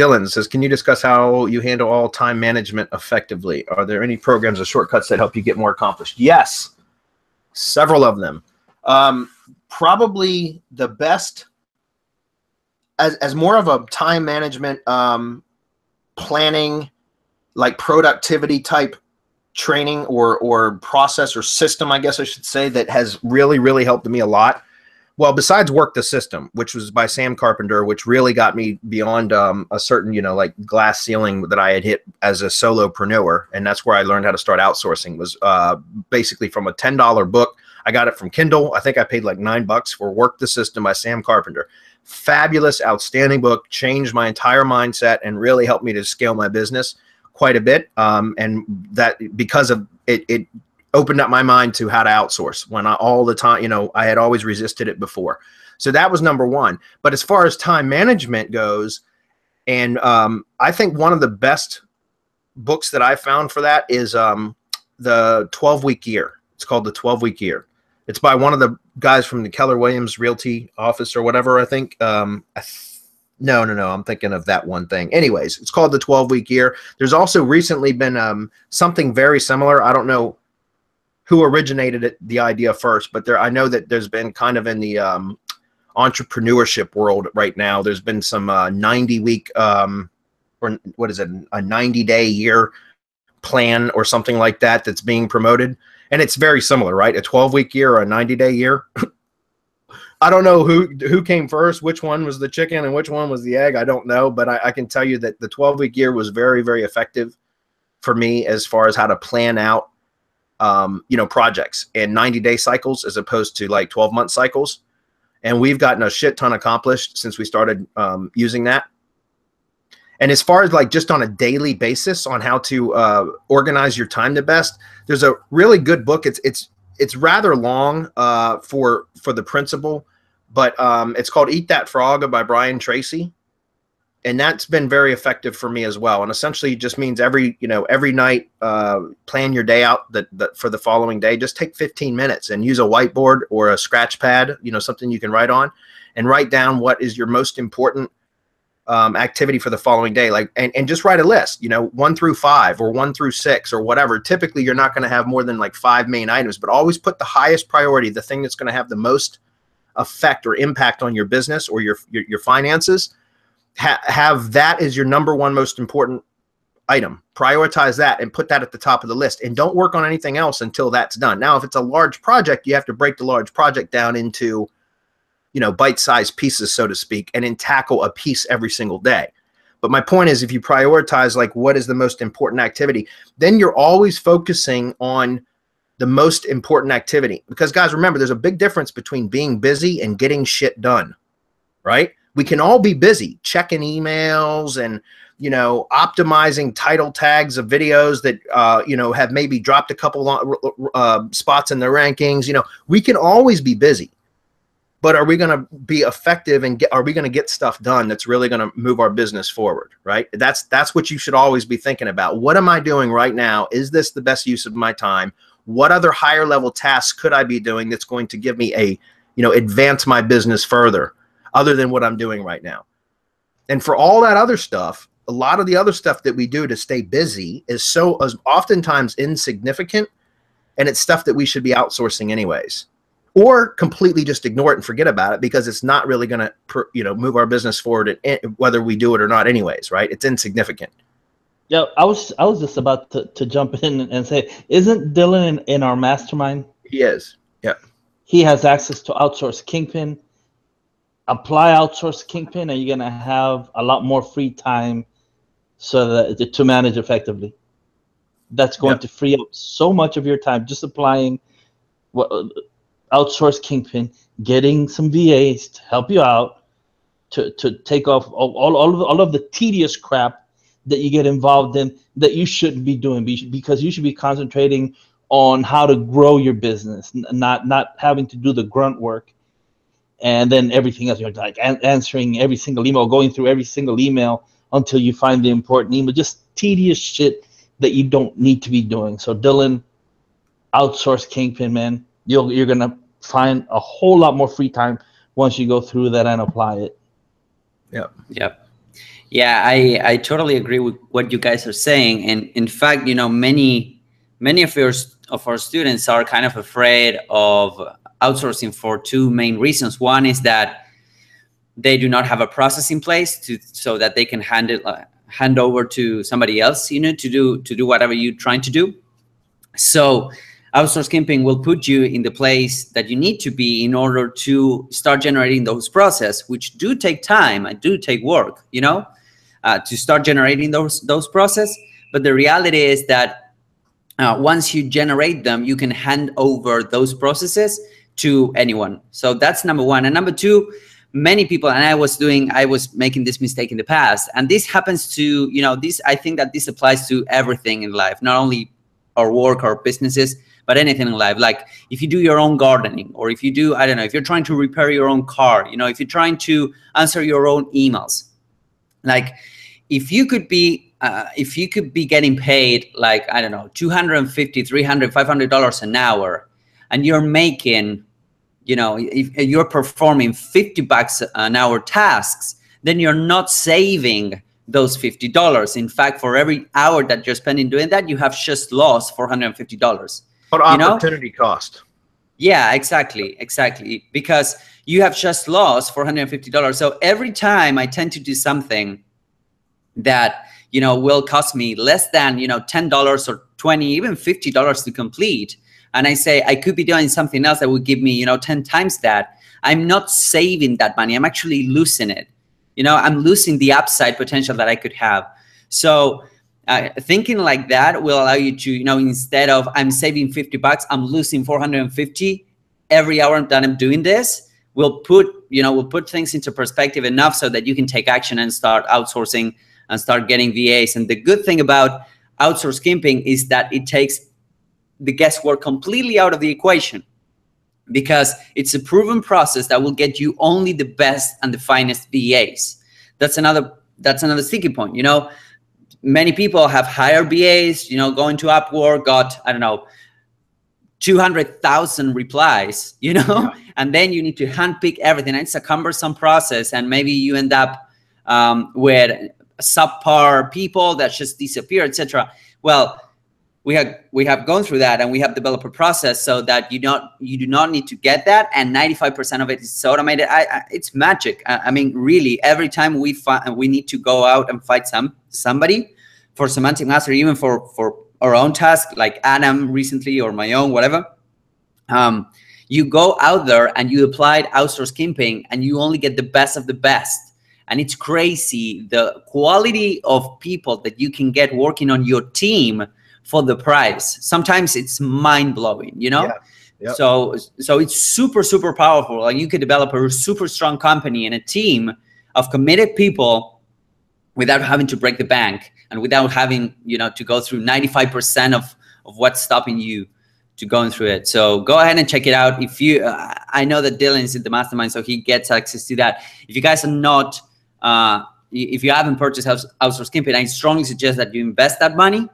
Dylan says, can you discuss how you handle all time management effectively? Are there any programs or shortcuts that help you get more accomplished? Yes, several of them. Probably the best, as more of a time management planning, like productivity type training or process or system, I guess I should say, that has really, really helped me a lot. Well, besides Work the System, which was by Sam Carpenter, which really got me beyond a certain, you know, like glass ceiling that I had hit as a solopreneur. And that's where I learned how to start outsourcing, was basically from a $10 book. I got it from Kindle. I think I paid like $9 for Work the System by Sam Carpenter. Fabulous, outstanding book, changed my entire mindset and really helped me to scale my business quite a bit. And that, because of it, it opened up my mind to how to outsource when I, all the time, you know, I had always resisted it before. So that was number one. But as far as time management goes, and I think one of the best books that I found for that is the 12-Week Year. It's called The 12-Week Year. It's by one of the guys from the Keller Williams Realty office or whatever, I think. No, I'm thinking of that one thing. Anyways, it's called The 12-Week Year. There's also recently been something very similar. I don't know who originated it, the idea first, but there, I know that there's been kind of in the entrepreneurship world right now, there's been some 90-week or what is it, a 90-day year plan or something like that that's being promoted. And it's very similar, right? A 12-week year or a 90-day year. I don't know who came first, which one was the chicken and which one was the egg. I don't know, but I can tell you that the 12-week year was very, very effective for me as far as how to plan out, you know, projects and 90-day cycles as opposed to like 12-month cycles. And we've gotten a shit ton accomplished since we started using that. And as far as like just on a daily basis on how to organize your time the best, there's a really good book. It's rather long for the principle, but it's called Eat That Frog by Brian Tracy. And that's been very effective for me as well. And essentially it just means every night, plan your day out that for the following day. Just take 15 minutes and use a whiteboard or a scratch pad, you know, something you can write on, and write down what is your most important activity for the following day. Like, and just write a list, you know, 1 through 5 or 1 through 6 or whatever. Typically you're not going to have more than like 5 main items, but always put the highest priority, the thing that's going to have the most effect or impact on your business or your finances. Have that as your #1 most important item. Prioritize that and put that at the top of the list, and don't work on anything else until that's done. Now, if it's a large project, you have to break the large project down into, you know, bite-sized pieces, so to speak, and then tackle a piece every single day. But my point is, if you prioritize like what is the most important activity, then you're always focusing on the most important activity. Because guys, remember, there's a big difference between being busy and getting shit done, right? We can all be busy checking emails and, you know, optimizing title tags of videos that, you know, have maybe dropped a couple spots in the rankings. You know, we can always be busy. But are we going to be effective and are we going to get stuff done that's really going to move our business forward, right? That's what you should always be thinking about. What am I doing right now? Is this the best use of my time? What other higher level tasks could I be doing that's going to give me a, you know, advance my business further other than what I'm doing right now? And for all that other stuff, a lot of the other stuff that we do to stay busy is so oftentimes insignificant, and it's stuff that we should be outsourcing anyways. Or completely just ignore it and forget about it because it's not really going to, you know, move our business forward, whether we do it or not anyways, right? It's insignificant. Yeah, I was just about to jump in and say, isn't Dylan in our mastermind? He is, yeah. He has access to Outsource Kingpin. Apply Outsource Kingpin and you're going to have a lot more free time so that to manage effectively. That's going to free up so much of your time just applying Outsource Kingpin, getting some VAs to help you out, to take off all of the tedious crap that you get involved in that you shouldn't be doing, because you should be concentrating on how to grow your business, not having to do the grunt work. And then everything else, you're like answering every single email, going through every single email until you find the important email, just tedious shit that you don't need to be doing. So Dylan, Outsource Kingpin, man. You're going to find a whole lot more free time once you go through that and apply it. Yep. Yep. Yeah, I totally agree with what you guys are saying. And in fact, you know, many of our students are kind of afraid of outsourcing for two main reasons. One is that they do not have a process in place so that they can hand over to somebody else, you know, to do whatever you're trying to do. So Outsource Kingpin will put you in the place that you need to be in order to start generating those processes, which do take time and do take work, you know, to start generating those processes. But the reality is that once you generate them, you can hand over those processes to anyone. So that's number one. And number two, many people, and I was making this mistake in the past, and this happens to, you know, I think that this applies to everything in life, not only our work, our businesses, but anything in life. Like if you do your own gardening, or if you do, I don't know, if you're trying to repair your own car, you know, if you're trying to answer your own emails, like if you could be getting paid, like, I don't know, $250, $300, $500 an hour, and you're making, you know, if you're performing $50 an hour tasks, then you're not saving those $50. In fact, for every hour that you're spending doing that, you have just lost $450. But opportunity, you know, cost. Yeah, exactly. Because you have just lost $450. So every time I tend to do something that, you know, will cost me less than, you know, $10 or $20, even $50 to complete, and I say I could be doing something else that would give me, you know, 10 times that, I'm not saving that money. I'm actually losing it. You know, I'm losing the upside potential that I could have. So thinking like that will allow you to, you know, instead of I'm saving $50, I'm losing $450 every hour that I'm doing this, will put things into perspective enough so that you can take action and start outsourcing and start getting VAs. And the good thing about Outsource Kingpin is that it takes the guesswork completely out of the equation, because it's a proven process that will get you only the best and the finest VAs. That's another sticky point. You know, many people have hired VAs, you know, going to Upwork, got, I don't know, 200,000 replies, you know, and then you need to handpick everything. It's a cumbersome process, and maybe you end up with subpar people that just disappear, etc. Well, we have gone through that, and we have developed a process so that you do not need to get that, and 95% of it is automated. It's magic. I mean, really, every time we need to go out and fight somebody for Semantic Mastery, even for our own task, like Adam recently, or my own, whatever, you go out there and you applied Outsource Kingpin, and you only get the best of the best. And it's crazy the quality of people that you can get working on your team for the price. Sometimes it's mind-blowing, you know? Yeah. Yep. So it's super, super powerful. Like, you could develop a super strong company and a team of committed people without having to break the bank, and without having, you know, to go through 95% of what's stopping you to going through it. So go ahead and check it out. If you, I know that Dylan's in the mastermind, so he gets access to that. If you guys are not, if you haven't purchased Outsource Kingpin, I strongly suggest that you invest that money,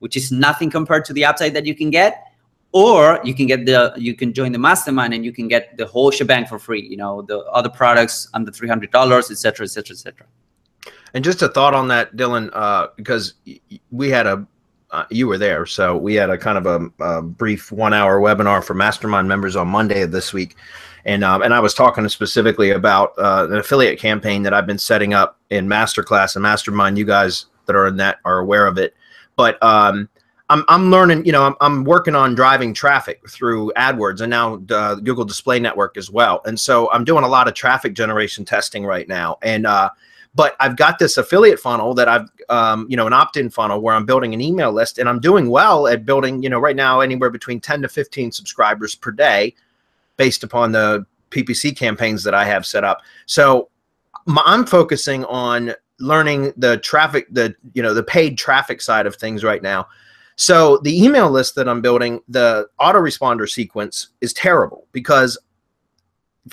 which is nothing compared to the upside that you can get, or you can join the mastermind and you can get the whole shebang for free. You know, the other products under $300, etc., etc., etc. And just a thought on that, Dylan, because we had you were there, so we had a kind of a brief one-hour webinar for mastermind members on Monday of this week. And I was talking specifically about an affiliate campaign that I've been setting up in MasterClass and MasterMind. You guys that are in that are aware of it. But I'm learning, you know, I'm working on driving traffic through AdWords, and now Google Display Network as well. And so I'm doing a lot of traffic generation testing right now. And but I've got this affiliate funnel that I've, you know, an opt-in funnel where I'm building an email list, and I'm doing well at building, you know, right now anywhere between 10 to 15 subscribers per day, based upon the PPC campaigns that I have set up. So I'm focusing on learning the traffic, the paid traffic side of things right now. So the email list that I'm building, the autoresponder sequence is terrible, because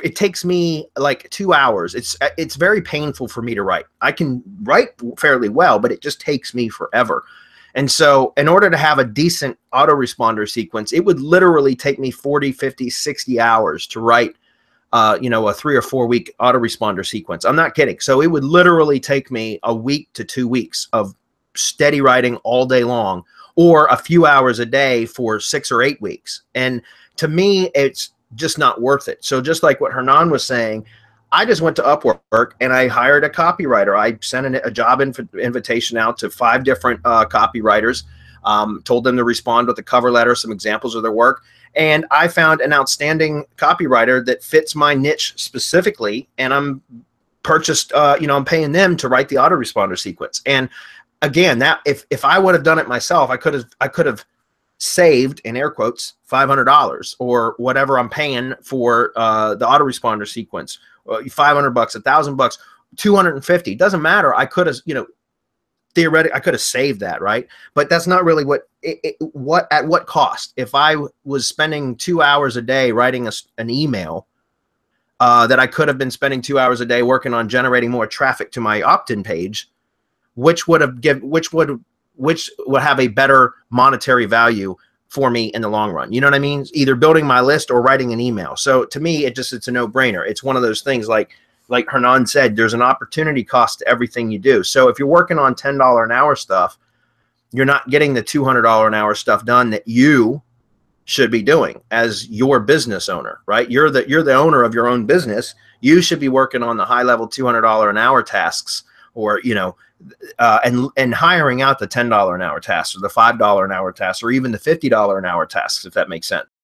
it takes me like 2 hours. It's very painful for me to write. I can write fairly well, but it just takes me forever. And so in order to have a decent autoresponder sequence, it would literally take me 40, 50, 60 hours to write you know, a 3 or 4 week autoresponder sequence. I'm not kidding. So it would literally take me a week to 2 weeks of steady writing all day long, or a few hours a day for 6 or 8 weeks. And to me, it's just not worth it. So just like what Hernan was saying, I just went to Upwork and I hired a copywriter. I sent a job invitation out to 5 different copywriters, told them to respond with a cover letter, some examples of their work. And I found an outstanding copywriter that fits my niche specifically. And I'm purchased, you know, I'm paying them to write the autoresponder sequence. And again, that if I would have done it myself, I could have saved, in air quotes, $500 or whatever I'm paying for the autoresponder sequence. $500, $1,000, $250, doesn't matter. I could have, you know, theoretically, I could have saved that, right? But that's not really what, at what cost? If I was spending 2 hours a day writing an email that I could have been spending 2 hours a day working on generating more traffic to my opt-in page, which would have a better monetary value for me in the long run. You know what I mean? Either building my list or writing an email. So to me, it's a no-brainer. It's one of those things, like Hernan said, there's an opportunity cost to everything you do. So if you're working on $10 an hour stuff, you're not getting the $200 an hour stuff done that you should be doing as your business owner, right? You're the owner of your own business. You should be working on the high level $200 an hour tasks, or, you know, and hiring out the $10 an hour tasks, or the $5 an hour tasks, or even the $50 an hour tasks, if that makes sense.